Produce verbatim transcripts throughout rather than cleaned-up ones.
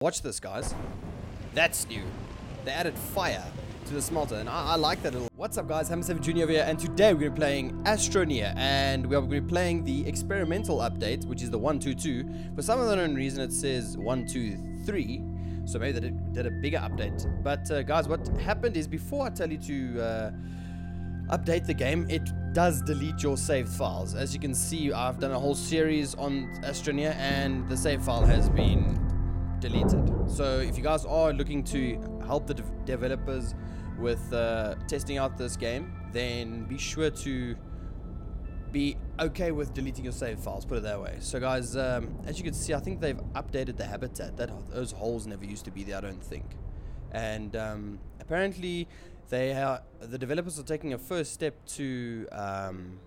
Watch this, guys. That's new. They added fire to the smelter, and I, I like that a lot. What's up, guys? Hammer seven Junior over here, and today we're going to be playing Astroneer, and we are going to be playing the experimental update, which is the one two two. For some unknown reason, it says one two three, so maybe they did, did a bigger update. But, uh, guys, what happened is before I tell you to uh, update the game, it does delete your saved files. As you can see, I've done a whole series on Astroneer, and the save file has been deleted. So if you guys are looking to help the de developers with uh, testing out this game, then be sure to be okay with deleting your save files, put it that way. So guys, um, as you can see, I think they've updated the habitat. That those holes never used to be there, I don't think. And um, apparently they are, the developers are taking a first step to um,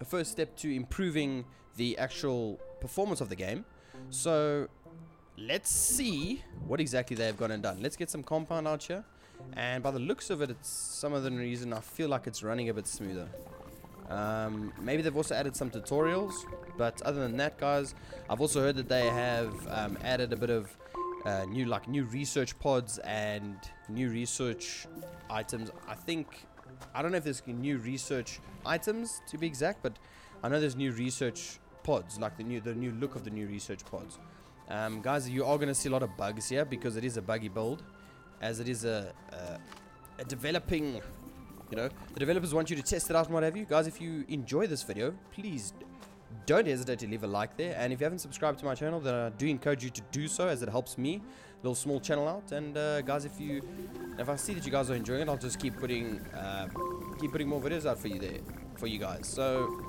a first step to improving the actual performance of the game. So let's see what exactly they've gone and done. Let's get some compound out here. And by the looks of it, it's some other reason I feel like it's running a bit smoother. Um, maybe they've also added some tutorials. But other than that, guys, I've also heard that they have um, added a bit of uh, new, like new research pods and new research items. I think, I don't know if there's new research items to be exact, but I know there's new research pods, like the new, the new look of the new research pods. Um, guys, you are going to see a lot of bugs here because it is a buggy build, as it is a, a, a developing, you know, the developers want you to test it out and what have you. Guys, if you enjoy this video, please don't hesitate to leave a like there. And if you haven't subscribed to my channel, then I do encourage you to do so, as it helps me, a little small channel out. And uh, guys, if you, if I see that you guys are enjoying it, I'll just keep putting, uh, keep putting more videos out for you there, for you guys. So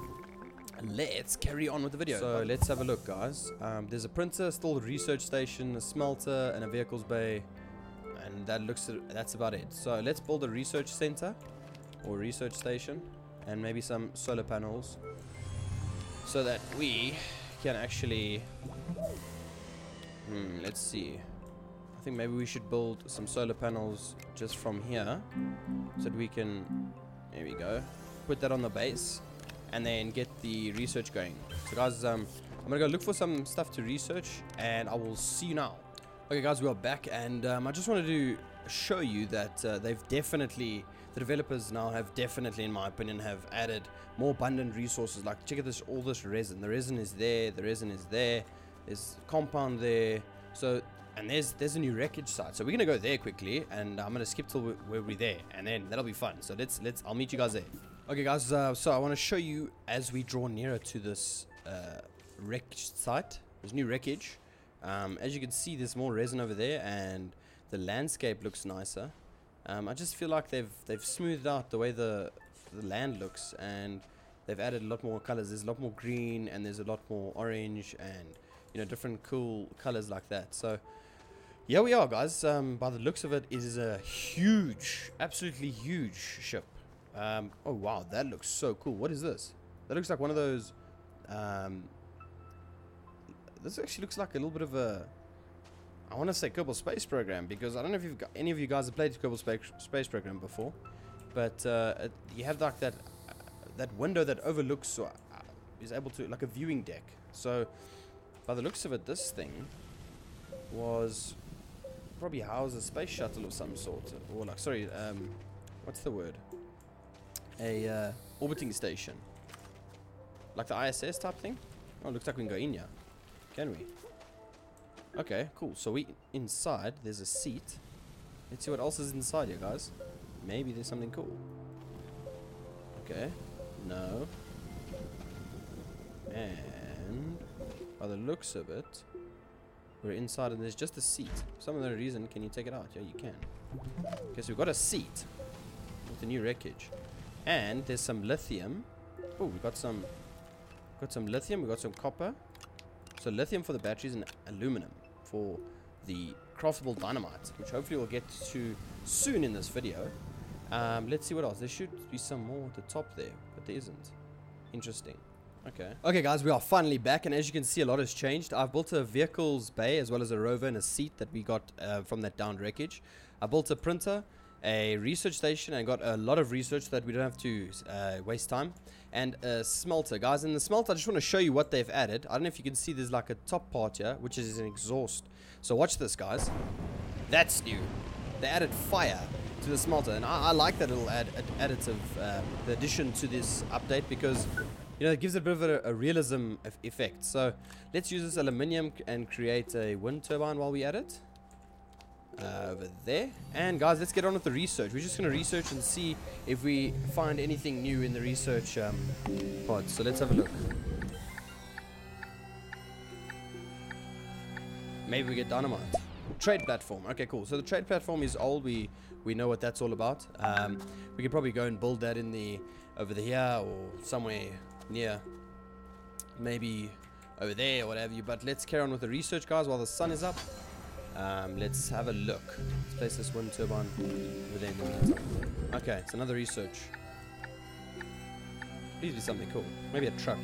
let's carry on with the video. So let's have a look, guys. Um, there's a printer, still a research station, a smelter, and a vehicles bay, and that looks, that's about it. So let's build a research center or research station, and maybe some solar panels, so that we can actually. Hmm, let's see. I think maybe we should build some solar panels just from here, so that we can. There we go. Put that on the base, and then get the research going. So guys, um, I'm gonna go look for some stuff to research, and I will see you now. Okay guys, we are back, and um, I just wanted to show you that uh, they've definitely, the developers now have definitely, in my opinion, have added more abundant resources. Like, check out this, all this resin. The resin is there, the resin is there, there's compound there, so, and there's there's a new wreckage site. So we're gonna go there quickly, and I'm gonna skip till we, where we're there, and then that'll be fun. So let's, let's, I'll meet you guys there. Okay guys, uh, so I want to show you as we draw nearer to this uh, wreck site, there's new wreckage. Um, as you can see, there's more resin over there, and the landscape looks nicer. Um, I just feel like they've they've smoothed out the way the the land looks, and they've added a lot more colors. There's a lot more green, and there's a lot more orange, and you know, different cool colors like that. So yeah, we are, guys. Um, by the looks of it, it is a huge, absolutely huge ship. Um, oh wow, that looks so cool. What is this? That looks like one of those um, this actually looks like a little bit of a, I want to say Kerbal Space Program, because I don't know if you've got, any of you guys have played Kerbal Space, space Program before, but uh, it, you have like that uh, that window that overlooks, or uh, is able to, like a viewing deck. So by the looks of it, this thing was probably housed a space shuttle of some sort, or like, sorry, um, what's the word? A uh, orbiting station, like the I S S type thing. Oh, looks like we can go in here, can we? Okay, cool. So we inside. There's a seat. Let's see what else is inside here, guys. Maybe there's something cool. Okay, no. And by the looks of it, we're inside, and there's just a seat. For some other reason, can you take it out? Yeah, you can. Okay, so we've got a seat with the new wreckage. And there's some lithium. Oh, we got some, got some lithium. We got some copper. So lithium for the batteries, and aluminum for the craftable dynamite, which hopefully we'll get to soon in this video. Um, let's see what else. There should be some more at the top there, but there isn't. Interesting. Okay. Okay, guys, we are finally back, and as you can see, a lot has changed. I've built a vehicles bay, as well as a rover and a seat that we got uh, from that downed wreckage. I built a printer, a research station, and got a lot of research so that we don't have to uh, waste time, and a smelter. Guys, in the smelter, I just want to show you what they've added. I don't know if you can see, there's like a top part here, which is an exhaust. So watch this, guys. That's new. They added fire to the smelter, and I, I like that little add, add, additive, uh, the addition to this update, because you know it gives it a bit of a, a realism of effect. So let's use this aluminium and create a wind turbine while we at it. Uh, over there. And guys, let's get on with the research. We're just going to research and see if we find anything new in the research um, pod. So let's have a look. Maybe we get dynamite. Trade platform. Okay, cool. So the trade platform is old. We we know what that's all about. Um, we could probably go and build that in the over the here or somewhere near. Maybe over there or whatever. But let's carry on with the research, guys, while the sun is up. Um, let's have a look. Let's place this wind turbine over there. Okay, it's another research. Please do something cool. Maybe a truck.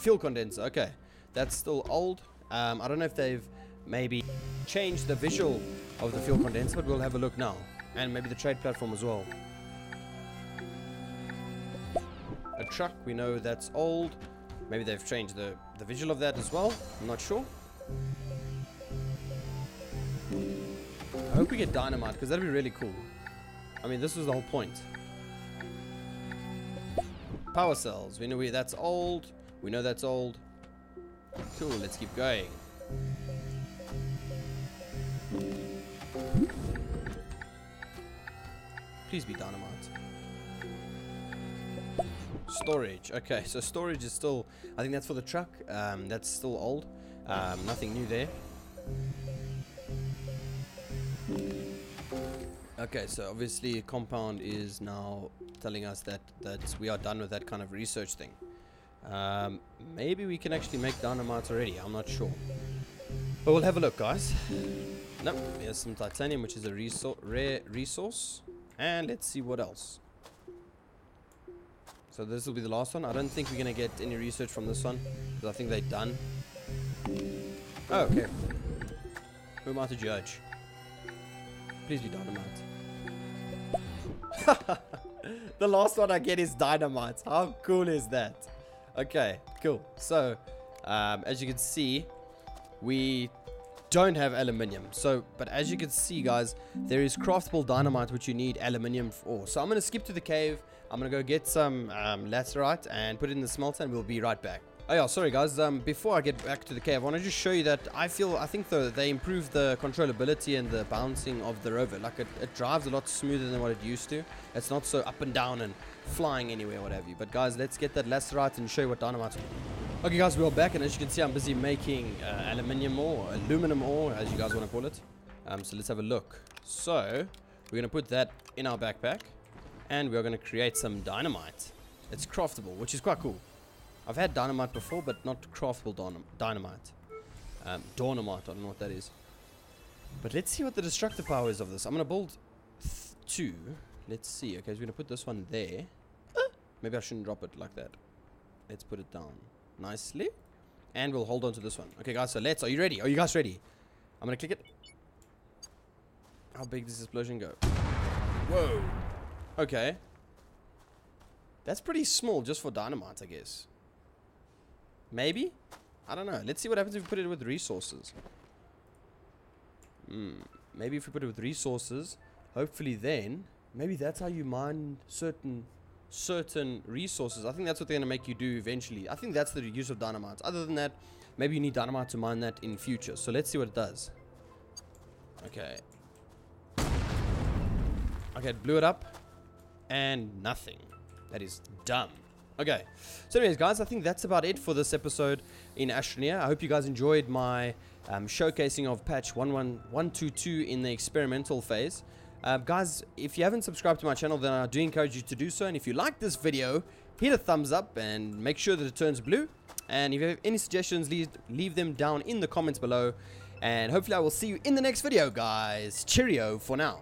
Fuel condenser. Okay, that's still old. Um, I don't know if they've maybe changed the visual of the fuel condenser, but we'll have a look now. And maybe the trade platform as well. A truck, we know that's old. Maybe they've changed the, the visual of that as well. I'm not sure. I hope we get dynamite, because that'd be really cool. I mean, this was the whole point. Power cells. We know we, that's old. We know that's old. Cool, let's keep going. Please be dynamite. Storage. Okay, so storage is still... I think that's for the truck. Um, that's still old. Um, nothing new there. Okay, so obviously compound is now telling us that, that we are done with that kind of research thing. Um, maybe we can actually make dynamite already, I'm not sure. But we'll have a look, guys. Nope, here's some titanium, which is a resor- rare resource. And let's see what else. So this will be the last one. I don't think we're going to get any research from this one, because I think they're done. Oh, okay. Who am I to judge? Please be dynamite. The last one I get is dynamite. How cool is that? Okay, cool. So, um, as you can see, we don't have aluminium. So, but as you can see, guys, there is craftable dynamite, which you need aluminium for. So I'm going to skip to the cave. I'm going to go get some um, laterite and put it in the smelter, and we'll be right back. Oh yeah, sorry guys, um, before I get back to the cave, I want to just show you that I feel, I think though, they improved the controllability and the bouncing of the rover. Like, it, it drives a lot smoother than what it used to. It's not so up and down and flying anywhere, whatever. But guys, let's get that lacerite and show you what dynamite's. Okay guys, we're back, and as you can see, I'm busy making uh, aluminium ore, aluminum ore, as you guys want to call it. Um, so let's have a look. So, we're going to put that in our backpack, and we're going to create some dynamite. It's craftable, which is quite cool. I've had dynamite before, but not craftable dynamite. Um, Dornamite, I don't know what that is. But let's see what the destructive power is of this. I'm going to build two. Let's see. Okay, so we're going to put this one there. Maybe I shouldn't drop it like that. Let's put it down nicely. And we'll hold on to this one. Okay, guys, so let's... Are you ready? Are you guys ready? I'm going to click it. How big does this explosion go? Whoa. Okay. That's pretty small just for dynamite, I guess. Maybe? I don't know. Let's see what happens if we put it with resources. Mm, maybe if we put it with resources, hopefully then, maybe that's how you mine certain certain resources. I think that's what they're going to make you do eventually. I think that's the use of dynamite. Other than that, maybe you need dynamite to mine that in future. So let's see what it does. Okay. Okay, it blew it up. And nothing. That is dumb. Okay, so anyways, guys, I think that's about it for this episode in Astroneer. I hope you guys enjoyed my um, showcasing of patch one one one two two in the experimental phase. Uh, guys, if you haven't subscribed to my channel, then I do encourage you to do so. And if you like this video, hit a thumbs up and make sure that it turns blue. And if you have any suggestions, leave, leave them down in the comments below. And hopefully I will see you in the next video, guys. Cheerio for now.